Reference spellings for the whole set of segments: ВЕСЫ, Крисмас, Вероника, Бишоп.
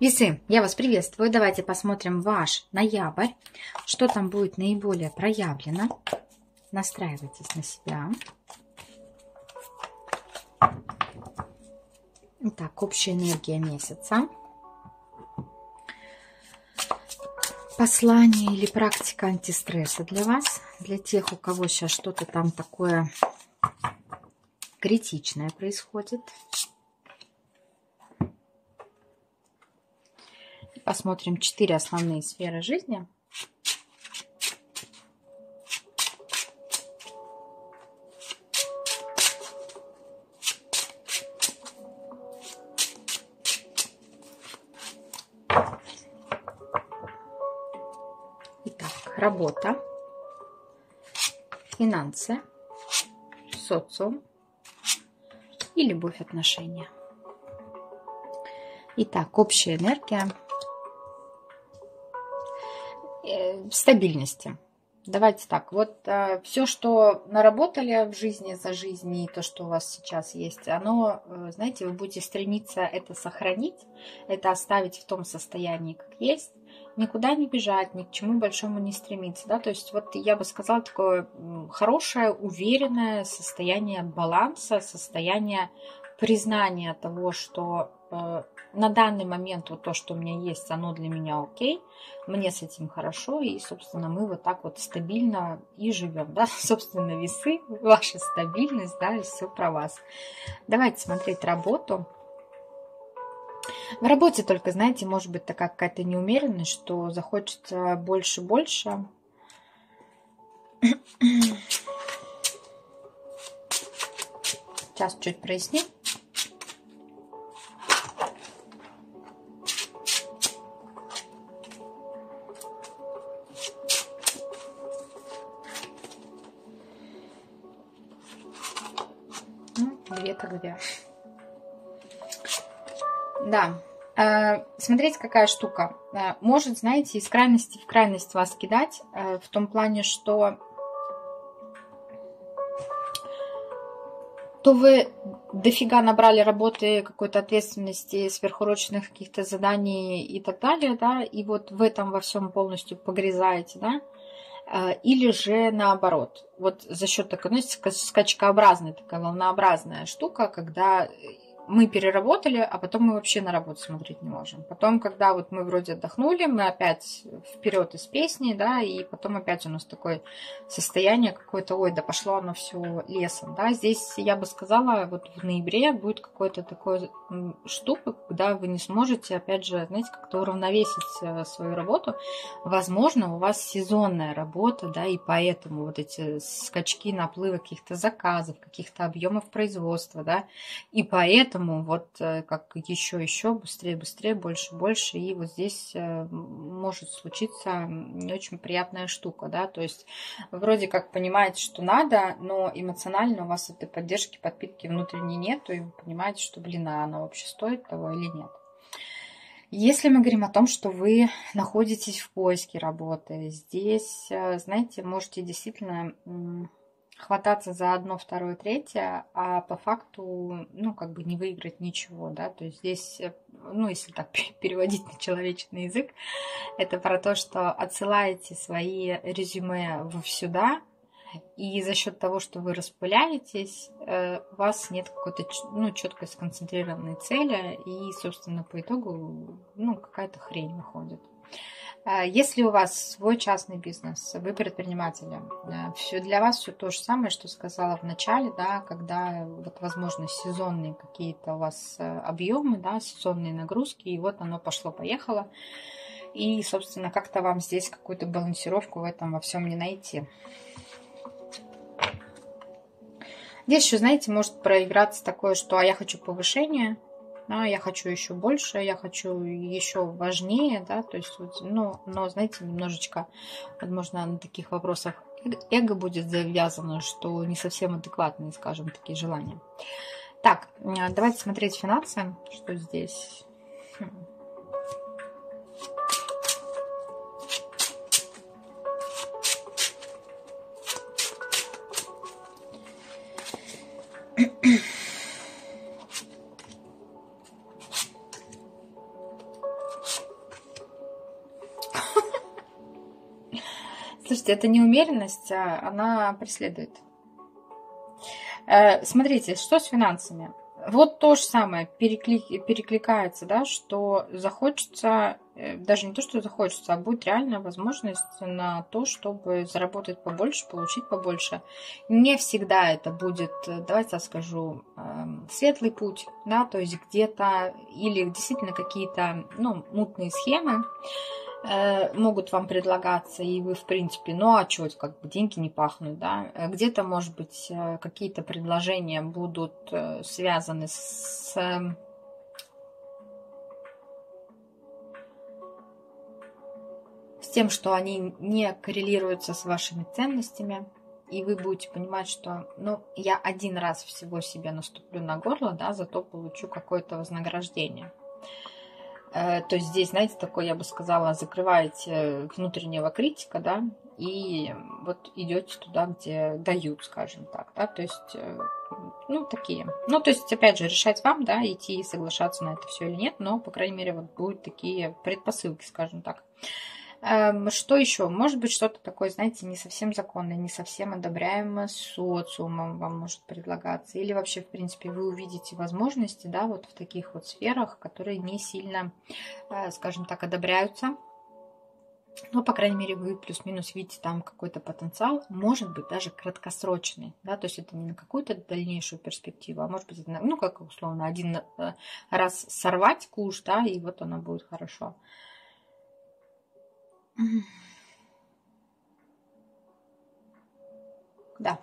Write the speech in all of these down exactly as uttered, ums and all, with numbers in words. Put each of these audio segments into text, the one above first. Весы, я вас приветствую. Давайте посмотрим ваш ноябрь. Что там будет наиболее проявлено. Настраивайтесь на себя. Итак, общая энергия месяца. Послание или практика антистресса для вас. Для тех, у кого сейчас что-то там такое критичное происходит. Посмотрим четыре основные сферы жизни. Итак, работа, финансы, социум и любовь, отношения. Итак, общая энергия стабильности. Давайте так, вот э, все, что наработали в жизни за жизнь, и то, что у вас сейчас есть, оно, э, знаете, вы будете стремиться это сохранить, это оставить в том состоянии, как есть, никуда не бежать, ни к чему большому не стремиться, да, то есть вот я бы сказала, такое хорошее, уверенное состояние баланса, состояние признания того, что э, на данный момент вот то, что у меня есть, оно для меня окей, мне с этим хорошо, и, собственно, мы вот так вот стабильно и живем, да, собственно, весы, ваша стабильность, да, и все про вас. Давайте смотреть работу. В работе только, знаете, может быть такая какая-то неумеренность, что захочется больше-больше. Сейчас чуть проясним. Две-то-две. Да. Смотрите, какая штука. Может, знаете, из крайности в крайность вас кидать. В том плане, что то вы дофига набрали работы, какой-то ответственности, сверхурочных каких-то заданий и так далее, да, и вот в этом во всем полностью погрязаете, да. Или же наоборот, вот за счет такой, ну, скачкообразной, такая волнообразная штука, когда мы переработали, а потом мы вообще на работу смотреть не можем. Потом, когда вот мы вроде отдохнули, мы опять вперед из песни, да, и потом опять у нас такое состояние какое-то, ой, да пошло оно все лесом, да. Здесь, я бы сказала, вот в ноябре будет какое-то такое штука, когда вы не сможете, опять же, знаете, как-то уравновесить свою работу. Возможно, у вас сезонная работа, да, и поэтому вот эти скачки, наплывы каких-то заказов, каких-то объемов производства, да, и поэтому вот как еще-еще быстрее-быстрее, больше-больше, и вот здесь может случиться не очень приятная штука, да, то есть вроде как понимаете, что надо, но эмоционально у вас этой поддержки, подпитки внутренней нету, и вы понимаете, что, блин, а оно вообще стоит того или нет. Если мы говорим о том, что вы находитесь в поиске работы, здесь, знаете, можете действительно хвататься за одно, второе, третье, а по факту, ну, как бы не выиграть ничего, да, то есть здесь, ну, если так переводить на человечный язык, это про то, что отсылаете свои резюме в сюда, и за счет того, что вы распыляетесь, у вас нет какой-то, ну, четкой сконцентрированной цели, и, собственно, по итогу, ну, какая-то хрень выходит. Если у вас свой частный бизнес, вы предприниматели, все для вас все то же самое, что сказала в начале, да, когда вот, возможно, сезонные какие-то у вас объемы, да, сезонные нагрузки, и вот оно пошло-поехало, и, собственно, как-то вам здесь какую-то балансировку в этом во всем не найти. Здесь еще, знаете, может проиграться такое, что а я хочу повышения, а я хочу еще больше, я хочу еще важнее, да, то есть, вот, ну, но, знаете, немножечко, возможно, на таких вопросах эго будет завязано, что не совсем адекватные, скажем, такие желания. Так, давайте смотреть финансы, что здесь. Слушайте, эта неумеренность, она преследует. Смотрите, что с финансами? Вот то же самое переклик, перекликается, да, что захочется, даже не то, что захочется, а будет реальная возможность на то, чтобы заработать побольше, получить побольше. Не всегда это будет, давайте я скажу, светлый путь, да, то есть где-то или действительно какие-то, ну, мутные схемы могут вам предлагаться, и вы, в принципе, ну а что, как бы деньги не пахнут, да, где-то, может быть, какие-то предложения будут связаны с с тем, что они не коррелируются с вашими ценностями, и вы будете понимать, что, ну, я один раз всего себе наступлю на горло, да, зато получу какое-то вознаграждение. То есть здесь, знаете, такое, я бы сказала, закрываете внутреннего критика, да, и вот идете туда, где дают, скажем так, да, то есть, ну, такие. Ну, то есть, опять же, решать вам, да, идти и соглашаться на это все или нет, но, по крайней мере, вот будут такие предпосылки, скажем так. Что еще? Может быть, что-то такое, знаете, не совсем законное, не совсем одобряемое социумом вам может предлагаться. Или вообще, в принципе, вы увидите возможности, да, вот в таких вот сферах, которые не сильно, скажем так, одобряются. Но, по крайней мере, вы плюс-минус видите там какой-то потенциал, может быть, даже краткосрочный, да, то есть это не на какую-то дальнейшую перспективу, а может быть, ну, как условно, один раз сорвать куш, да, и вот оно будет хорошо. Да.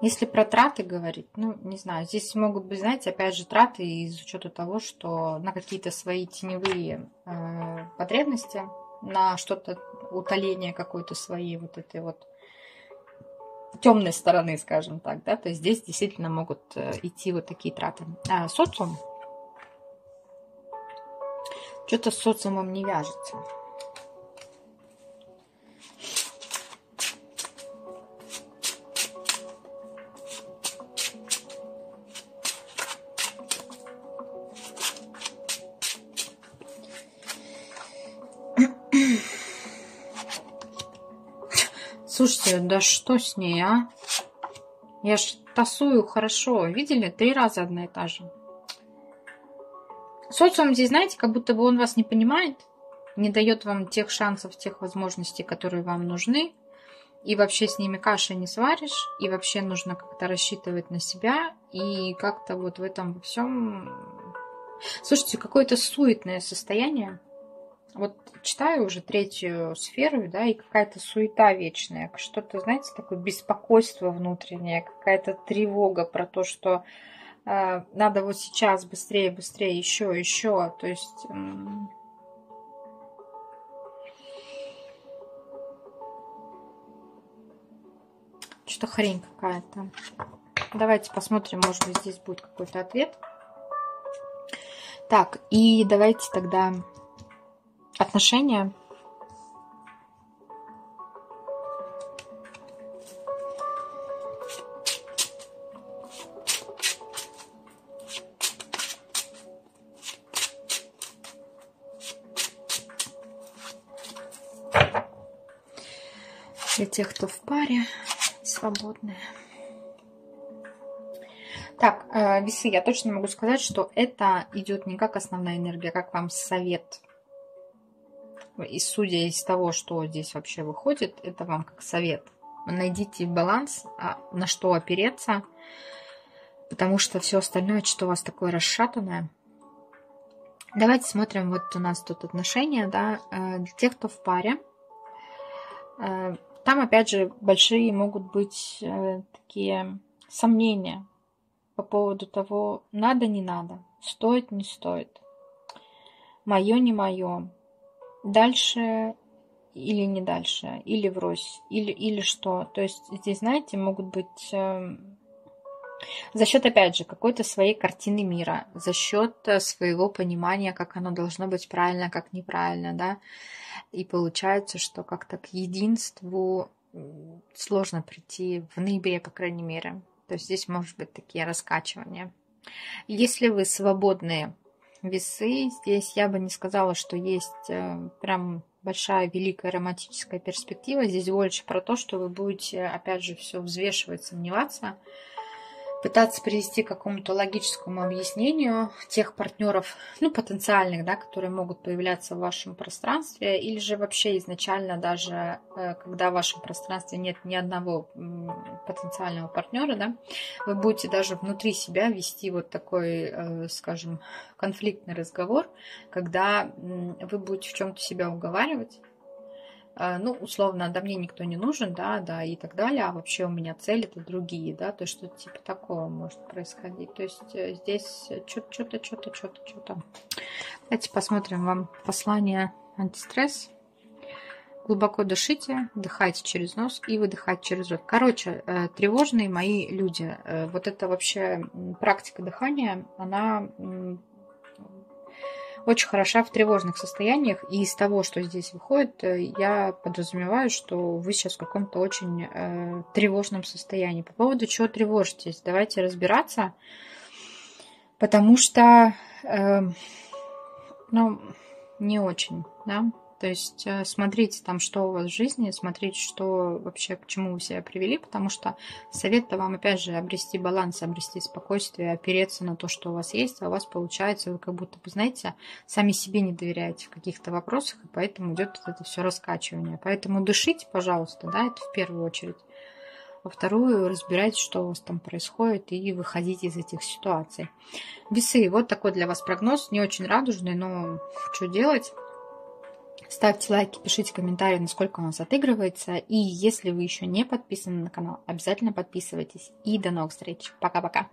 Если про траты говорить, ну, не знаю, здесь могут быть, знаете, опять же, траты из учета того, что на какие-то свои теневые э, потребности, на что-то, утоление какой-то своей вот этой вот темной стороны, скажем так, да, то есть здесь действительно могут идти вот такие траты. А социум? Что-то с социумом не вяжется. Слушайте, да что с ней, а? Я ж тасую хорошо. Видели? Три раза одна и та же. Социум здесь, знаете, как будто бы он вас не понимает, не дает вам тех шансов, тех возможностей, которые вам нужны, и вообще с ними каши не сваришь, и вообще нужно как-то рассчитывать на себя, и как-то вот в этом всем... Слушайте, какое-то суетное состояние. Вот читаю уже третью сферу, да, и какая-то суета вечная, что-то, знаете, такое беспокойство внутреннее, какая-то тревога про то, что... Надо вот сейчас быстрее, быстрее, еще, еще. То есть... Что-то хрень какая-то. Давайте посмотрим, может быть, здесь будет какой-то ответ. Так, и давайте тогда отношения. Для тех, кто в паре, свободная. Так, весы, я точно могу сказать, что это идет не как основная энергия, как вам совет. И судя из того, что здесь вообще выходит, это вам как совет. Найдите баланс, на что опереться, потому что все остальное, что у вас такое расшатанное. Давайте смотрим, вот у нас тут отношения, да, для тех, кто в паре. Там, опять же, большие могут быть э, такие сомнения по поводу того, надо, не надо, стоит, не стоит, мое, не мое, дальше или не дальше, или врозь, или, или что. То есть здесь, знаете, могут быть э, за счет, опять же, какой-то своей картины мира, за счет своего понимания, как оно должно быть правильно, как неправильно, да. И получается, что как-то к единству сложно прийти в ноябре, по крайней мере. То есть здесь может быть такие раскачивания. Если вы свободные весы. Здесь я бы не сказала, что есть прям большая, великая романтическая перспектива. Здесь больше про то, что вы будете, опять же, все взвешивать, сомневаться, пытаться привести к какому-то логическому объяснению тех партнеров, ну, потенциальных, да, которые могут появляться в вашем пространстве, или же вообще изначально даже, когда в вашем пространстве нет ни одного потенциального партнера, да, вы будете даже внутри себя вести вот такой, скажем, конфликтный разговор, когда вы будете в чем-то себя уговаривать. Ну, условно, да, мне никто не нужен, да, да, и так далее, а вообще у меня цели это другие, да, то есть что-то типа такого может происходить. То есть здесь что-то, что-то, что-то, что-то. Давайте посмотрим вам послание антистресс. Глубоко дышите, дыхайте через нос и выдыхайте через рот. Короче, тревожные мои люди, вот это вообще практика дыхания, она очень хороша в тревожных состояниях, и из того, что здесь выходит, я подразумеваю, что вы сейчас в каком-то очень э, тревожном состоянии. По поводу чего тревожитесь, давайте разбираться, потому что, э, ну, не очень, да, то есть э, смотрите там, что у вас в жизни, смотрите, что вообще, к чему вы себя привели, потому что совет-то вам, опять же, обрести баланс, обрести спокойствие, опереться на то, что у вас есть, а у вас получается, вы как будто бы, знаете, сами себе не доверяете в каких-то вопросах, и поэтому идет вот это все раскачивание. Поэтому дышите, пожалуйста, да, это в первую очередь. Во вторую, разбирайте, что у вас там происходит, и выходите из этих ситуаций. Весы, вот такой для вас прогноз, не очень радужный, но что делать? Ставьте лайки, пишите комментарии, насколько у нас отыгрывается. И если вы еще не подписаны на канал, обязательно подписывайтесь. И до новых встреч. Пока-пока.